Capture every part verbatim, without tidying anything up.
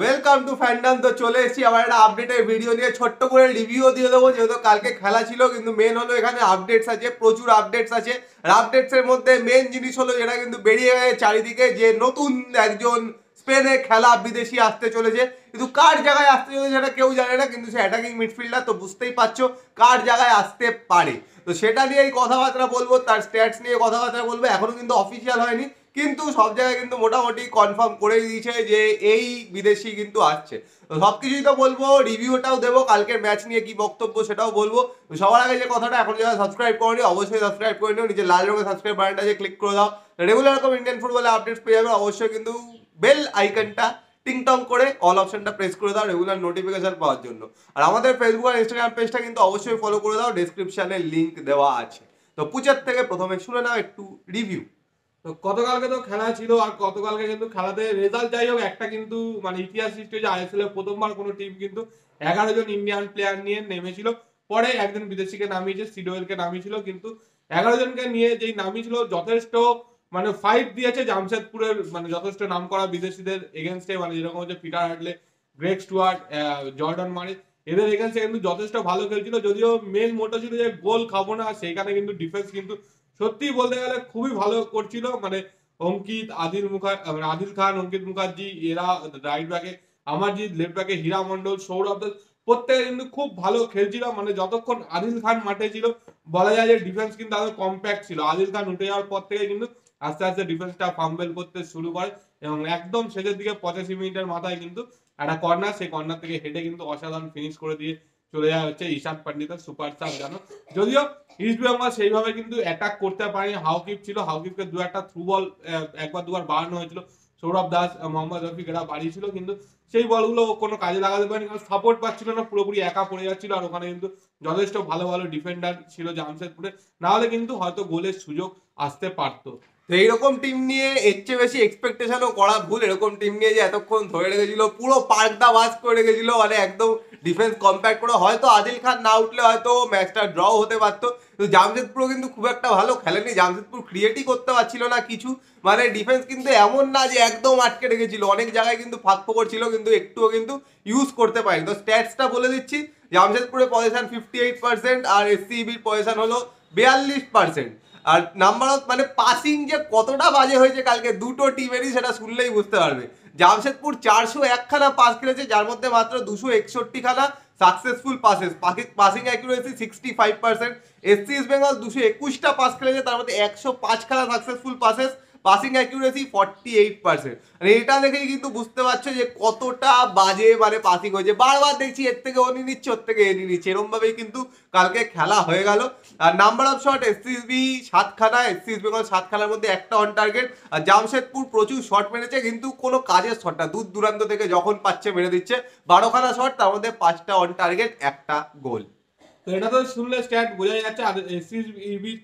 Welcome to fandom. तो चले आबार एक आपडेटेड भिडियो निये छोट्ट करे रिव्यू दिए देव जेहेतु कालके खेला छिलो किन्तु मेन हलो एखाने आपडेट्स आछे प्रचुर आपडेट्स आछे आर आपडेट्सर मध्ये मेन जिनिस हलो जेटा किन्तु बेरिये गेछे चारिदिके जे नतुन एकजन स्पेने खेला विदेशी आसते चलेछे किन्तु कार जायगाय आसते चलेछे सेटा केउ जाने ना किन्तु से अटैकिंग मिडफिल्डार तो बुझतेई पारछो कार जायगाय आसते पारे तो सेटा निये कथाबार्ता बोलबो तार स्टैट्स निये कथाबार्ता बोलबो एखोनो किन्तु अफिशियल हयनि किन्तु सब जगह किन्तु मोटामोटी कनफार्म करे दिएछे जे एई विदेशी किन्तु आसछे तो सबकिछुई तो बोलबो रिव्यूटाओ देबो कालकेर मैच निये कि बक्तब्य सेटाओ बोलबो तो सबार आगे जे कथाटा एखोनो जारा सबस्क्राइब करनी अवश्यई सबस्क्राइब करे निओ नीचे लाल रंगेर सबस्क्राइब बाटनटा जे क्लिक करे दाओ रेगुलार रकम इंडियान फुटबलेर आपडेट्स पेये जाबे अवश्यई किन्तु बेल आइकनटा टिंग टंग करे अल अपशनटा प्रेस करे दाओ रेगुलार नोटिफिकेशन पाओयार जोन्नो आर आमादेर फेसबुक आर इन्स्टाग्राम पेजटा किन्तु अवश्यई फलो करे दाओ डेसक्रिपशने लिंक देवा आछे तो पुचार थेके प्रथमे शुने नाओ एकटु रिव्यू। तो गतकालके तो खेला छिलो आर गतकालके किन्तु खेलाते रेजाल्ट जाई होक एकटा किन्तु माने इतिहास सृष्टि होयेछे आईएसएल এর प्रथमबार कोनो टीम किन्तु एगारो जन इंडियन प्लेयार निये नेमेछिलो परे एकजन विदेशीके नामिয়েছে সিডওয়েলকে নামিয়েছিল কিন্তু এগারো জনকে নিয়ে যেই নামিয়েছিল যথেষ্ট মানে ফাইট দিয়েছে জামশেদপুরের মানে যথেষ্ট নামকরা বিদেশীদের এগেইনস্টে মানে যেরকম হচ্ছে Peter Hartley Greg Stewart Jordan Murray এদের এগেইনস্টে কিন্তু যথেষ্ট ভালো খেলেছিল যদিও মেন মোটো ছিল যে গোল খাবো না সেইখানে কিন্তু ডিফেন্স কিন্তু সত্যি বলতে গেলে খুবই ভালো করছিল মানে অঙ্কিত আদিল মুখা মানে আদিল খান অঙ্কিত মুখার্জি এরা রাইট ব্যাকে আমার যে লেফট ব্যাকে হীরা মণ্ডল সৌরভ দাস প্রত্যেকে কিন্তু খুব ভালো খেলছিল মানে যতক্ষণ আদিল খান মাঠে ছিল বলা যায় যে ডিফেন্স কিন্তু আরো কম্প্যাক্ট ছিল আদিল খান উঠে যাওয়ার পর থেকে কিন্তু আস্তে আস্তে ডিফেন্সটা ফাম্বল করতে শুরু করে এবং একদম শেষের দিকে পঁচাশি মিনিটের মাথায় কিন্তু একটা কর্নার সেই কর্নার থেকে হেডে কিন্তু অসাধারণ ফিনিশ করে দিয়ে চলে যায় হচ্ছে ঈশান পান্ডিতের সুপার সাব জানো যদিও ইস্ট বেঙ্গল সেইভাবে কিন্তু অ্যাটাক করতে পারেনি হাউকিপ ছিল হাউকিপকে দু একটা থ্রু বল একবার দুবার বাড়ানো হয়েছিল সৌরভ দাস মোহাম্মদ রফিক এরা বাড়িয়েছিল কিন্তু সেই বলগুলো কোনো কাজে লাগাতে পারেনি কারণ সাপোর্ট পাচ্ছিল না পুরোপুরি একা পড়ে যাচ্ছিল আর ওখানে কিন্তু যথেষ্ট ভালো ভালো ডিফেন্ডার ছিল জামশেদপুরে নাহলে কিন্তু হয়তো গোলের সুযোগ আসতে পারতো। তো এইরকম টিম নিয়ে এর চেয়ে বেশি এক্সপেকটেশনও করা ভুল এরকম টিম নিয়ে যে এতক্ষণ ধরে রেখেছিল পুরো পার্কটা ওয়াশ করে রেখেছিল মানে একদম ডিফেন্স কম্প্যাক্ট করে হয়তো আদিল খান না উঠলে হয়তো ম্যাচটা ড্র হতে পারতো কিন্তু জামশেদপুরও কিন্তু খুব একটা ভালো খেলেনি জামশেদপুর ক্রিয়েটই করতে পারছিল না কিছু মানে ডিফেন্স কিন্তু এমন না যে একদম আটকে রেখেছিল অনেক জায়গায় কিন্তু ফাঁক ফোকর ছিল কিন্তু একটুও কিন্তু ইউজ করতে পারেনি। তো স্ট্যাটসটা বলে দিচ্ছি জামশেদপুরের পজিশন ফিফটি এইট পার্সেন্ট আর এসসিবির পজিশন হলো বিয়াল্লিশ পার্সেন্ট আর নাম্বার অফ মানে পাসিং যে কতটা বাজে হয়েছে কালকে দুটো টিমেরই সেটা শুনলেই বুঝতে পারবে জামশেদপুর চারশো একখানা পাস খেলেছে যার মধ্যে মাত্র দুশো একষট্টি খানা successful passes passing accuracy sixty five percent SC east Bengal দুশো একুশটা পাস খেলেছে তার মধ্যে একশো পাঁচ খানা successful passes passing accuracy forty eight percent মানে এটা দেখেই কিন্তু বুঝতে পারছো যে কতটা বাজে মানে পাসিং হয়েছে বারবার দেখছি এর থেকে ওনি নিচ্ছে ওর থেকে এনি নিচ্ছে এরমভাবেই কিন্তু কালকে খেলা হয়ে গেল আর নাম্বার অফ শট এসসিবি সাতখানা এসসি ইস্ট বেঙ্গল সাতখানার মধ্যে একটা অন টার্গেট আর জামশেদপুর প্রচুর শট মেরেছে কিন্তু কোনো কাজের শটটা দূর দূরান্ত থেকে যখন পাচ্ছে মেরে দিচ্ছে বারোখানা শট তার মধ্যে পাঁচটা অন টার্গেট একটা গোল। তো এটা তো শুনলে স্ট্যাট বোঝাই যাচ্ছে আর এসসিবি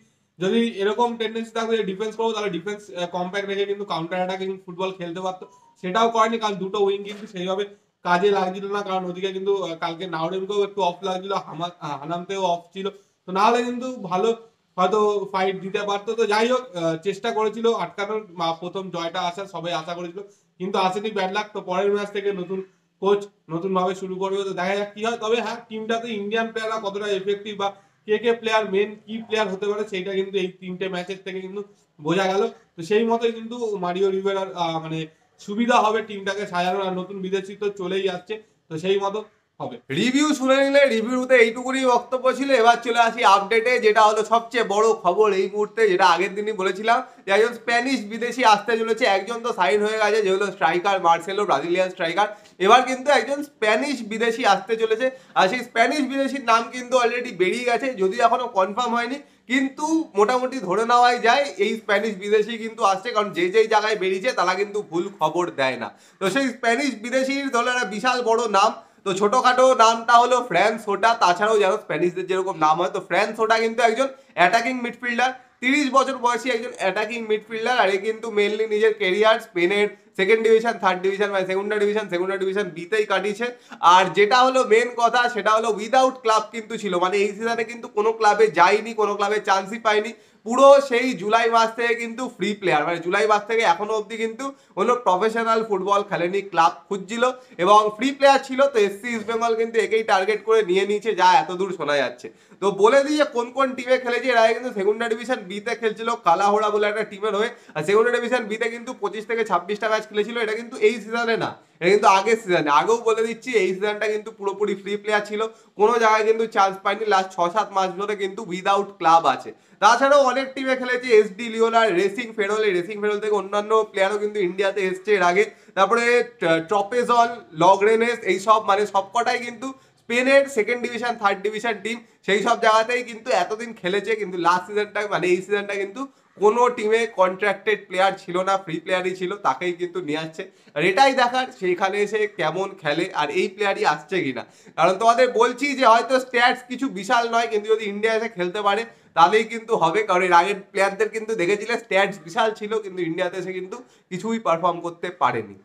যদি এরকম টেন্ডেন্সি থাকতো যে ডিফেন্স করবো তাহলে ডিফেন্স কম্প্যাক্ট রেখে কিন্তু কাউন্টার অ্যাটাকিং ফুটবল খেলতে পারতো সেটাও করেনি কারণ দুটো উইং কিন্তু সেইভাবে কাজে লাগছিল না কারণ ওদিকে কিন্তু কালকে নাওরেমকেও একটু অফ লাগছিল হানামতেও অফ ছিল তো নাহলে কিন্তু ভালো হয়তো ফাইট দিতে পারতো। তো যাই হোক চেষ্টা করেছিল আটকানোর প্রথম জয়টা আসা সবাই আশা করেছিল কিন্তু আসেনি ব্যাড লাক। তো পরের ম্যাচ থেকে নতুন কোচ নতুনভাবে শুরু করবে তো দেখা যাক কি হয় তবে হ্যাঁ টিমটাতে ইন্ডিয়ান প্লেয়াররা কতটা এফেক্টিভ বা কে কে প্লেয়ার মেন কি প্লেয়ার হতে পারে সেইটা কিন্তু এই তিনটে ম্যাচের থেকে কিন্তু বোঝা গেল তো সেই মতোই কিন্তু মারিও রিভেরার মানে সুবিধা হবে টিমটাকে সাজানো আর নতুন বিদেশি তো চলেই আসছে তো সেই মতো হবে। রিভিউ শুনে নিলে রিভিউতে এইটুকুরই বক্তব্য ছিল এবার চলে আসি আপডেটে যেটা হলো সবচেয়ে বড় খবর এই মুহূর্তে যেটা আগের দিনই বলেছিলাম যে একজন স্প্যানিশ বিদেশি আসতে চলেছে একজন তো সাইন হয়ে গেছে যেগুলো স্ট্রাইকার মার্সেলো ব্রাজিলিয়ান স্ট্রাইকার এবার কিন্তু একজন স্প্যানিশ বিদেশি আসতে চলেছে আর সেই স্প্যানিশ বিদেশির নাম কিন্তু অলরেডি বেরিয়ে গেছে যদি এখনও কনফার্ম হয়নি কিন্তু মোটামুটি ধরে নেওয়াই যায় এই স্প্যানিশ বিদেশি কিন্তু আসছে কারণ যে যেই জায়গায় বেরিয়েছে তারা কিন্তু ভুল খবর দেয় না তো সেই স্প্যানিশ বিদেশির দলের একটা বিশাল বড় নাম তো ছোটখাটো নামটা হলো ফ্রান্সোটা তাছাড়াও যেন স্প্যানিশদের যেরকম নাম হয় তো ফ্রান্সোটা কিন্তু একজন অ্যাটাকিং মিডফিল্ডার তিরিশ বছর বয়সী একজন অ্যাটাকিং মিডফিল্ডার আর এ কিন্তু মেনলি নিজের কেরিয়ার স্পেনের सेकेंड डिविजन थार्ड डिविजन মানে সেকেন্ডারি ডিভিশন সেকেন্ডারি ডিভিশন বিতেই কাটিয়েছে। আর যেটা হলো মেন কথা সেটা হলো উইদাউট ক্লাব কিন্তু ছিল, মানে এই সিজনে কিন্তু কোনো ক্লাবে যায়নি, কোনো ক্লাবে চান্সই পায়নি। পুরো সেই জুলাই মাস থেকে কিন্তু ফ্রি প্লেয়ার মানে জুলাই মাস থেকে এখনো অবধি কিন্তু কোনো প্রফেশনাল ফুটবল খেলেনি, ক্লাব খুঁজছিল এবং ফ্রি প্লেয়ার ছিল। তো এসসি ইস্ট বেঙ্গল কিন্তু একেই টার্গেট করে নিয়ে নিয়েছে, যা এত দূর শোনা যাচ্ছে। তো বলে দিই যে কোন কোন টিমে খেলেছে। এরা কিন্তু সেকেন্ডারি ডিভিশন বিতে খেলছিল কালাহোড়া বলে একটা টিমের হয়ে, আর সেকেন্ডারি ডিভিশন বিতে কিন্তু পঁচিশ থেকে ছাব্বিশটা ম্যাচ খেলেছিল। এটা কিন্তু এই সিজনে না, এটা কিন্তু আগের সিজনে। আগেও বলে দিচ্ছি এই সিজনটা কিন্তু পুরোপুরি ফ্রি প্লেয়ার ছিল, কোনো জায়গায় কিন্তু চান্স পায়নি। লাস্ট ছ সাত মাস ধরে কিন্তু উইদাউট ক্লাব আছে। তাছাড়াও অনেক টিমে খেলেছে এসডি লিওলা, রেসিং ফেরল, এই রেসিং ফেরল থেকে অন্যান্য প্লেয়ারও কিন্তু ইন্ডিয়াতে এসছে এর আগে। তারপরে ট্রপেজল, লগরেনেস, এইসব মানে সবকটাই কিন্তু স্পেনের second division third division team, সেই সব জায়গাতেই কিন্তু এতদিন খেলেছে। কিন্তু লাস্ট সিজনটা মানে এই সিজনটা কিন্তু কোনো টিমে কন্ট্রাক্টেড প্লেয়ার ছিল না, ফ্রি প্লেয়ারই ছিল, তাকেই কিন্তু নিয়ে আসছে। আর এটাই দেখার সেইখানে এসে কেমন খেলে আর এই প্লেয়ারই আসছে কিনা। কারণ তোমাদের বলছি যে হয়তো স্ট্যাটস কিছু বিশাল নয়, কিন্তু যদি ইন্ডিয়া এসে খেলতে পারে তাহলেই কিন্তু হবে। কারণ এর আগের প্লেয়ারদের কিন্তু দেখেছিলে স্ট্যাটস বিশাল ছিল, কিন্তু ইন্ডিয়াতে এসে কিন্তু কিছুই পারফর্ম করতে পারেনি।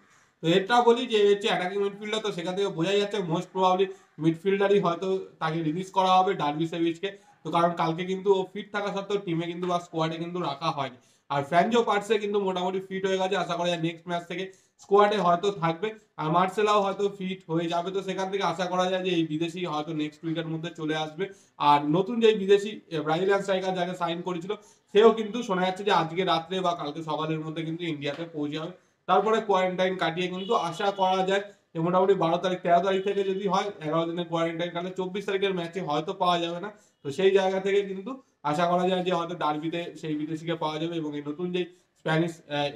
তো এটা বলি যে হচ্ছে অ্যাটাকিং মিডফিল্ডার, তো সেখান থেকে বোঝাই যাচ্ছে মোস্ট প্রবাবলি মিডফিল্ডারই হয়তো তাকে রিলিজ করা হবে ডার্বি সেভিচকে। তো কারণ কালকে কিন্তু ও ফিট থাকা সত্ত্বেও টিমে কিন্তু বা স্কোয়াডে কিন্তু রাখা হয়নি। আর ফ্রাঞ্জো পার্টসে কিন্তু মোটামুটি ফিট হয়ে গেছে, আশা করা যায় নেক্সট ম্যাচ থেকে স্কোয়াডে হয়তো থাকবে। আর মার্সেলাও হয়তো ফিট হয়ে যাবে, তো সেখান থেকে আশা করা যায় যে এই বিদেশি হয়তো নেক্সট উইকের মধ্যে চলে আসবে। আর নতুন যে বিদেশি ব্রাজিলিয়ান স্ট্রাইকার যাকে সাইন করেছিল সেও কিন্তু শোনা যাচ্ছে যে আজকে রাত্রে বা কালকে সকালের মধ্যে কিন্তু ইন্ডিয়াতে পৌঁছে যাবে। তারপরে কোয়ারেন্টাইন কাটিয়ে কিন্তু আশা করা যায় যে মোটামুটি বারো তারিখ তেরো তারিখ থেকে যদি হয় এগারো দিনের কোয়ারেন্টাইন কাটলে চব্বিশ তারিখের ম্যাচে হয়তো পাওয়া যাবে না। তো সেই জায়গা থেকে কিন্তু আশা করা যায় যে হয়তো ডার্বিতে সেই বিদেশিকে পাওয়া যাবে, এবং এই নতুন যে স্প্যানিশ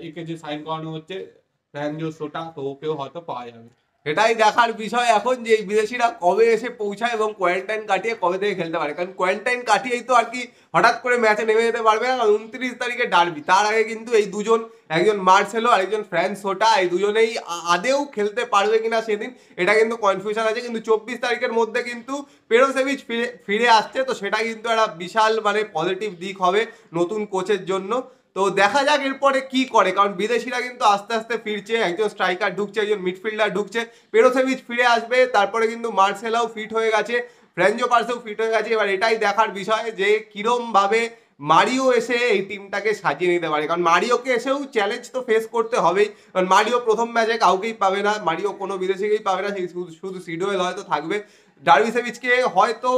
একে যে সাইন করানো হচ্ছে ফ্রাঞ্জো সোটা, তো ওকেও হয়তো পাওয়া যাবে। এটাই দেখার বিষয় এখন যে এই বিদেশিরা কবে এসে পৌঁছায় এবং কোয়ারেন্টাইন কাটিয়ে কবে থেকে খেলতে পারে। কারণ কোয়ারেন্টাইন কাটিয়েই তো আর কি হঠাৎ করে ম্যাচে নেমে যেতে পারবে না। কারণ উনত্রিশ তারিখে ডার্বি, তার আগে কিন্তু এই দুজন, একজন মার্সেলো আর একজন ফ্রান্সোটা, এই দুজনেই আদেও খেলতে পারবে কিনা সেদিন এটা কিন্তু কনফিউশন আছে। কিন্তু চব্বিশ তারিখের মধ্যে কিন্তু পেরোসেভিচ ফিরে ফিরে আসছে, তো সেটা কিন্তু একটা বিশাল মানে পজিটিভ দিক হবে নতুন কোচের জন্য। তো দেখা যাক এরপরে কি করে, কারণ বিদেশিরা কিন্তু আস্তে আস্তে ফিরছে, একজন স্ট্রাইকার ঢুকছে, একজন মিডফিল্ডার ঢুকছে, পেরোসেভিচ ফিরে আসবে, তারপরে কিন্তু মার্সেলাও ফিট হয়ে গেছে, ফ্রাঞ্জো পার্সেও ফিট হয়ে গেছে। এবার এটাই দেখার বিষয় যে কিরমভাবে মারিও এসে এই টিমটাকে সাজিয়ে নিতে পারে। কারণ মারিওকে এসেও চ্যালেঞ্জ তো ফেস করতে হবেই, কারণ মারিও প্রথম ম্যাচে কাউকেই পাবে না, মারিও কোনো বিদেশিকেই পাবে না, সেই শুধু সিডওয়েল হয়তো থাকবে। ডার্বিসেভিচকে হয়তো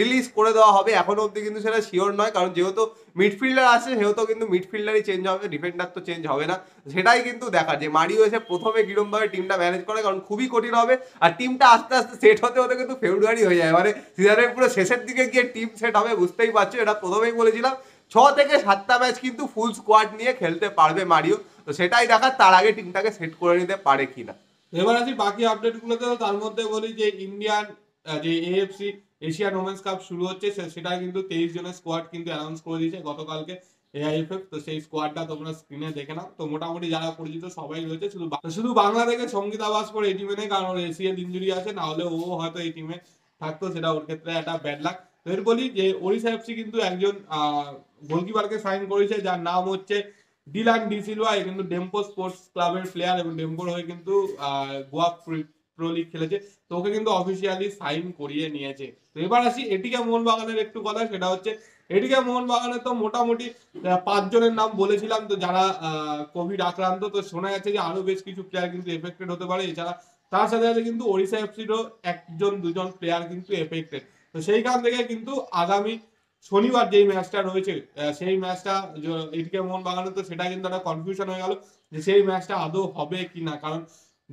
রিলিজ করে দেওয়া হবে, এখনও অবধি কিন্তু সেটা শিওর নয়, কারণ যেহেতু মিডফিল্ডার আছে সেহেতু কিন্তু মিডফিল্ডারই চেঞ্জ হবে, ডিফেন্ডার তো চেঞ্জ হবে না। সেটাই কিন্তু দেখা যে মারিও এসে প্রথমে কীরকমভাবে টিমটা ম্যানেজ করে, কারণ খুবই কঠিন হবে। আর টিমটা আস্তে আস্তে সেট হতে হতে কিন্তু ফেব্রুয়ারি হয়ে যায়, মানে সিজনের পুরো শেষের দিকে গিয়ে টিম সেট হবে, বুঝতেই পারছো। এটা প্রথমেই বলেছিলাম ছ থেকে সাতটা ম্যাচ কিন্তু ফুল স্কোয়াড নিয়ে খেলতে পারবে মারিও, তো সেটাই দেখা তার আগে টিমটাকে সেট করে নিতে পারে কিনা। এবার আসি বাকি আপডেটগুলোতে, তার মধ্যে বলি যে ইন্ডিয়ান যে এএফসি এশিয়ান ওমেন্স কাপ শুরু হচ্ছে, সেটা কিন্তু তেইশ জনের স্কোয়াড কিন্তু অ্যানাউন্স করে দিয়েছে গতকালকে এআইএফএফ। তো সেই স্কোয়াডটা তোমরা স্ক্রিনে দেখে নাও। তো মোটামুটি যারা পরিচিত সবাই রয়েছে, শুধু শুধু বাংলা থেকে সঙ্গীত আবাস করে এই টিমে নেই, কারণ ওর এশিয়ান ইঞ্জুরি আছে, নাহলে ও হয়তো এই টিমে থাকতো, সেটা ওর ক্ষেত্রে একটা ব্যাড লাক। তো এর বলি যে ওড়িশা এফসি কিন্তু একজন গোলকিপারকে সাইন করেছে যার নাম হচ্ছে ডিলান ডি সিলভা, কিন্তু ডেম্পো স্পোর্টস ক্লাবের প্লেয়ার এবং ডেম্পোর হয়ে কিন্তু গোয়া প্রো লিগ খেলেছে, তো ওকে কিন্তু অফিসিয়ালি সাইন করিয়ে নিয়েছে। তো এবার আসি এটিকে মোহনবাগানের একটু কথা, সেটা হচ্ছে এটিকে মোহনবাগানের তো মোটামুটি পাঁচজনের নাম বলেছিলাম তো যারা কোভিড আক্রান্ত, তো শোনা যাচ্ছে যে আরো বেশ কিছু প্লেয়ার কিন্তু এফেক্টেড হতে পারে। এছাড়া তার সাথে সাথে কিন্তু ওড়িশা এফসিরও একজন দুজন প্লেয়ার কিন্তু এফেক্টেড। তো সেইখান থেকে কিন্তু আগামী শনিবার যেই ম্যাচটা রয়েছে সেই ম্যাচটা এটিকে মোহনবাগানের, তো সেটা কিন্তু একটা কনফিউশন হয়ে গেল যে সেই ম্যাচটা আদৌ হবে কি না। কারণ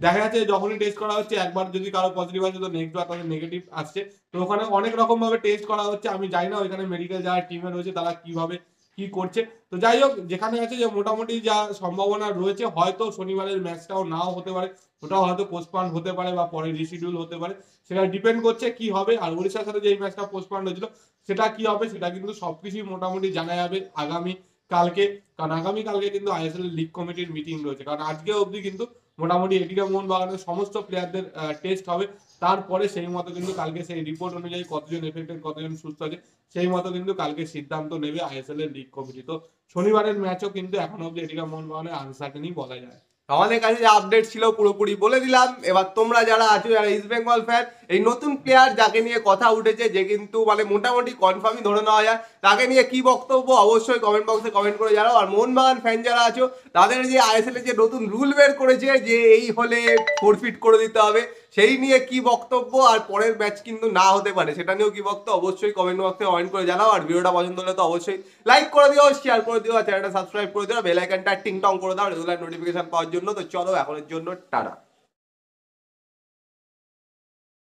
দেখা যাচ্ছে যখনই টেস্ট করা হচ্ছে একবার যদি কারো পজিটিভ আসে তো নেক্সট বার তাদের নেগেটিভ আসছে, তো ওখানে অনেক রকম ভাবে টেস্ট করা হচ্ছে। আমি জানি না ওইখানে মেডিকেল যারা টিমে রয়েছে তারা কিভাবে কি করছে। তো যাই হোক, যেখানে আছে যে মোটামুটি যা সম্ভাবনা রয়েছে হয়তো শনিবারের ম্যাচটাও নাও হতে পারে, ওটাও হয়তো পোস্টপন্ড হতে পারে বা পরে রিশিডিউল হতে পারে, সেটা ডিপেন্ড করছে কি হবে। আর ওড়িশার সাথে যে ম্যাচটা পোস্টপন্ড হয়েছিল সেটা কি হবে সেটা কিন্তু সবকিছুই মোটামুটি জানা যাবে আগামী কালকে, কারণ আগামী কালকে কিন্তু আইএসএল লিগ কমিটির মিটিং রয়েছে। কারণ আজকে অবধি কিন্তু মোটামুটি এটিকে মোহনবাগানের সমস্ত প্লেয়ারদের টেস্ট হবে, তারপরে সেই মতো কিন্তু কালকে সেই রিপোর্ট অনুযায়ী কতজন এফেক্টেড কতজন সুস্থ আছে সেই মতো কিন্তু কালকে সিদ্ধান্ত নেবে আইএসএল এর লিগ কমিটি। তো শনিবারের ম্যাচও কিন্তু এখন অব্দি এটিকে মোহনবাগানের আনসার্টেনই বলা যায়। আমাদের কাছে যে আপডেট ছিল পুরোপুরি বলে দিলাম। এবার তোমরা যারা আছো যারা ইস্ট বেঙ্গল ফ্যান, এই নতুন প্লেয়ার যাকে নিয়ে কথা উঠেছে, যে কিন্তু মানে মোটামুটি কনফার্মই ধরে নেওয়া যায়, তাকে নিয়ে কি বক্তব্য অবশ্যই কমেন্ট বক্সে কমেন্ট করে জানাও। আর মোহনবাগান ফ্যান যারা আছো তাদের যে আইএসএল এর যে নতুন রুল বের করেছে যে এই হলে ফরফিট করে দিতে হবে, সেই নিয়ে কি বক্তব্য, আর পরের ম্যাচ কিন্তু না হতে পারে সেটা নিয়েও কি বক্তব্য অবশ্যই কমেন্ট বক্সে কমেন্ট করে জানাও। আর ভিডিওটা পছন্দ হলে তো অবশ্যই লাইক করে দিও, শেয়ার করে দিও, আর চ্যানেলটা সাবস্ক্রাইব করে দিও, বেল আইকনটা টিং টং করে দাও রেগুলার নোটিফিকেশন পাওয়ার জন্য। তো চলো এখনের জন্য টাটা।